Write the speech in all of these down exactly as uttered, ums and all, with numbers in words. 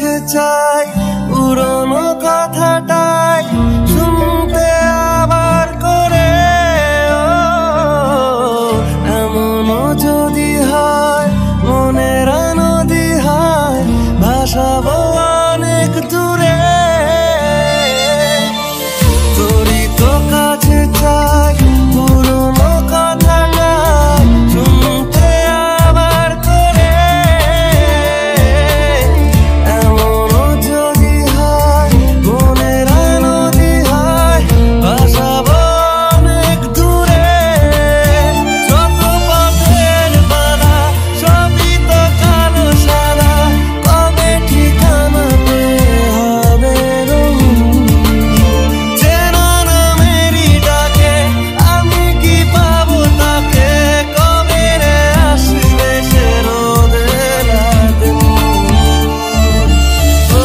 কাছে চাই, পুরনো কথাটাই শুনতে আবার করে। এমনও যদি হয় মনের নদী হয়, ভাসাবো অনেক দূরে। তোরই তো কাছে চাই, পুরনো কথাটাই শুনতে আবার করে। এমনও যদি হয় মনের নদী হয়, ভাসাবো অনেক দূরে। যত পথের বাধা সবই তো কালো সাদা, কবে ঠিকানা পেয়ে হবে রঙিন? চেনা নামেরই ডাকে আমি কি পাবো তাকে? কবে রে আসবে সে রোদের দিন? ও ও ও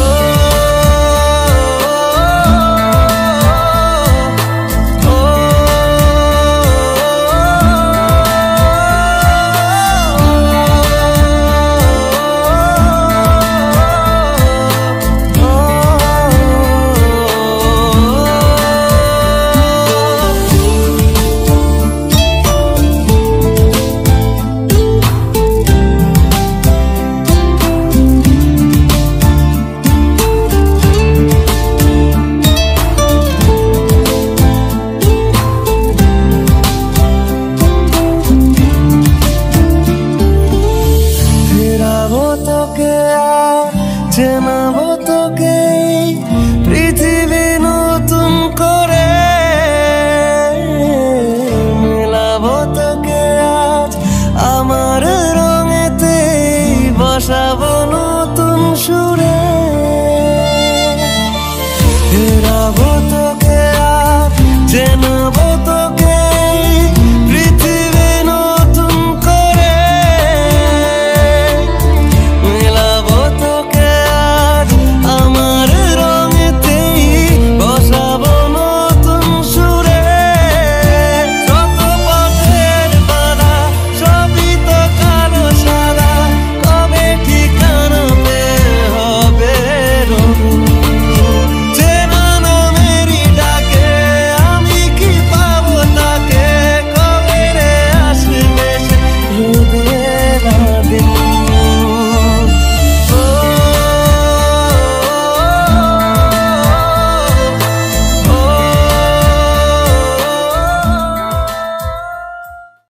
ও ও ফেরাবো তোকে আর চেনা